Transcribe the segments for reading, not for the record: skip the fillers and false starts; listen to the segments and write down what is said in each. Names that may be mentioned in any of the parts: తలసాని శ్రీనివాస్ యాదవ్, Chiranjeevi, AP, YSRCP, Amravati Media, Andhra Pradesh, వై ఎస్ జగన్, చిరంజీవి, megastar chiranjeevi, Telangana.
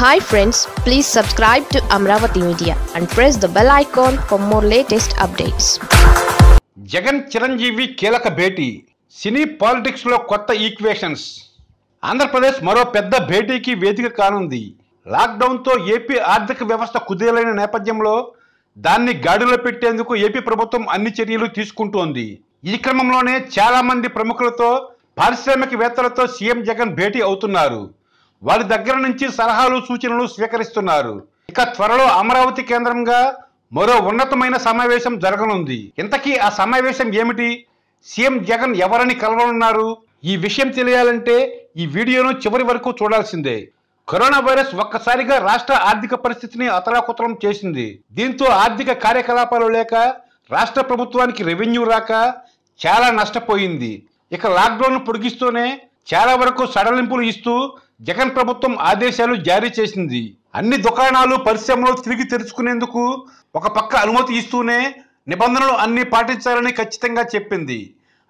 Hi friends, please subscribe to Amravati Media and press the bell icon for more latest updates. Jagan Chiranjeevi Kelaka Beti, Cine Politics Lo Kotta Equations. Andhra Pradesh Maro Pedda Beti Ki Vedika Kanundi. Lockdown to AP Ardhika Vyavastha Kudelaina Nepadyamlo Danni Gadulo Pettenduku AP Prabhutvam Anni Charyalu Teesukuntundi. Ee Kramamlone Chala Mandi Pramukulato పారిశ్రామికవేత్తలతో CM Jagan భేటీ అవుతున్నారు. వారి దగ్గర నుంచి సలహాలు సూచనలు స్వీకరిస్తున్నారు. ఇక త్వరలో అమరావతి కేంద్రంగా మరో ఉన్నతమైన సమావేశం జరగనుంది. ఇంతకీ ఆ సమావేశం ఏమిటి? సీఎం జగన్ ఎవరిని కలవనున్నారు? ఈ విషయం తెలియాలంటే ఈ వీడియోను చివరి వరకు చూడాల్సిందే. కరోనా వైరస్ ఒక్కసారిగా రాష్ట్ర ఆర్థిక పరిస్థితిని అతలాకుతలం చేసింది. దీంతో ఆర్థిక కార్యకలాపాలు లేక రాష్ట్ర ప్రభుత్వానికి రెవెన్యూ రాక చాలా నష్టపోయింది. ఇక లాక్డౌన్ పొడిగిస్తూనే చాలా వరకు సడలింపులు ఇస్తూ జగన్ ప్రభుత్వం ఆదేశాలు జారీ చేసింది. అన్ని దుకాణాలు పరిశ్రమలు తిరిగి తెరుచుకునేందుకు ఒక పక్క అనుమతి ఇస్తూనే నిబంధనలు అన్ని పాటించాలని ఖచ్చితంగా చెప్పింది.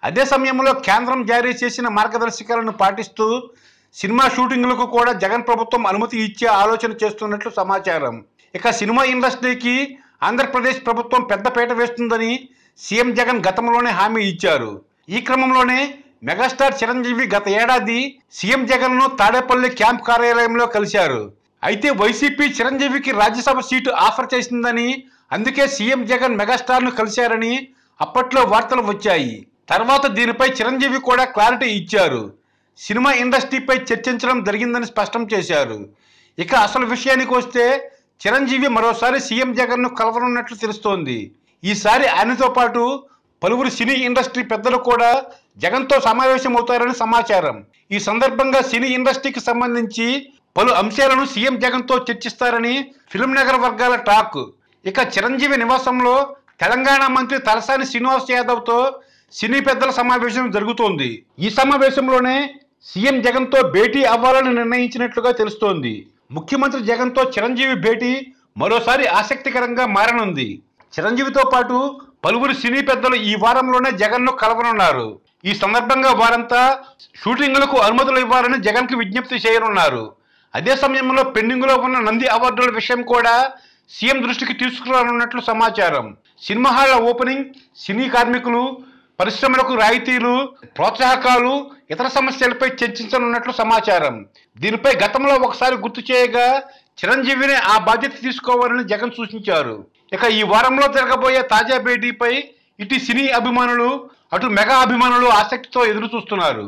అదే సమయంలో కేంద్రం జారీ చేసిన మార్గదర్శకాలను పాటిస్తూ సినిమా షూటింగ్లకు కూడా జగన్ ప్రభుత్వం అనుమతి ఇచ్చే ఆలోచన చేస్తున్నట్లు సమాచారం. ఇక సినిమా ఇండస్ట్రీకి ఆంధ్రప్రదేశ్ ప్రభుత్వం పెద్దపీట వేస్తుందని సీఎం జగన్ గతంలోనే హామీ ఇచ్చారు. ఈ క్రమంలోనే మెగాస్టార్ చిరంజీవి గత ఏడాది సీఎం జగన్ను తాడేపల్లి క్యాంప్ కార్యాలయంలో కలిశారు. అయితే వైసీపీ చిరంజీవికి రాజ్యసభ సీటు ఆఫర్ చేసిందని అందుకే సీఎం జగన్ మెగాస్టార్ను కలిశారని అప్పట్లో వార్తలు వచ్చాయి. తర్వాత దీనిపై చిరంజీవి కూడా క్లారిటీ ఇచ్చారు. సినిమా ఇండస్ట్రీపై చర్చించడం జరిగిందని స్పష్టం చేశారు. ఇక అసలు విషయానికి వస్తే చిరంజీవి మరోసారి సీఎం జగన్ను కలవనున్నట్లు తెలుస్తోంది. ఈసారి ఆయనతో పాటు పలువురు సినీ ఇండస్ట్రీ పెద్దలు కూడా జగన్తో సమావేశం అవుతారని సమాచారం. ఈ సందర్భంగా సినీ ఇండస్ట్రీకి సంబంధించి పలు అంశాలను సీఎం జగన్తో చర్చిస్తారని ఫిల్మ్ నగర్ వర్గాల టాక్. ఇక చిరంజీవి నివాసంలో తెలంగాణ మంత్రి తలసాని శ్రీనివాస్ యాదవ్తో సినీ పెద్దల సమావేశం జరుగుతోంది. ఈ సమావేశంలోనే సీఎం జగన్తో భేటీ అవ్వాలని నిర్ణయించినట్లుగా తెలుస్తోంది. ముఖ్యమంత్రి జగన్తో చిరంజీవి భేటీ మరోసారి ఆసక్తికరంగా మారనుంది. చిరంజీవితో పాటు పలువురు సినీ పెద్దలు ఈ వారంలోనే జగన్ను కలవనున్నారు. ఈ సందర్భంగా వారంతా షూటింగులకు అనుమతులు ఇవ్వాలని జగన్కి విజ్ఞప్తి చేయనున్నారు. అదే సమయంలో పెండింగ్లో ఉన్న నంది అవార్డుల విషయం కూడా సీఎం దృష్టికి తీసుకురానున్నట్లు సమాచారం. సినిమా హాళ్ల ఓపెనింగ్, సినీ కార్మికులు, పరిశ్రమలకు రాయితీలు, ప్రోత్సాహకాలు, ఇతర సమస్యలపై చర్చించనున్నట్లు సమాచారం. దీనిపై గతంలో ఒకసారి గుర్తు చేయగా చిరంజీవిని ఆ బాధ్యత తీసుకోవాలని జగన్ సూచించారు. ఇక ఈ వారంలో జరగబోయే తాజా భేటీపై ఇటు సినీ అభిమానులు అటు మెగా అభిమానులు ఆసక్తితో ఎదురు చూస్తున్నారు.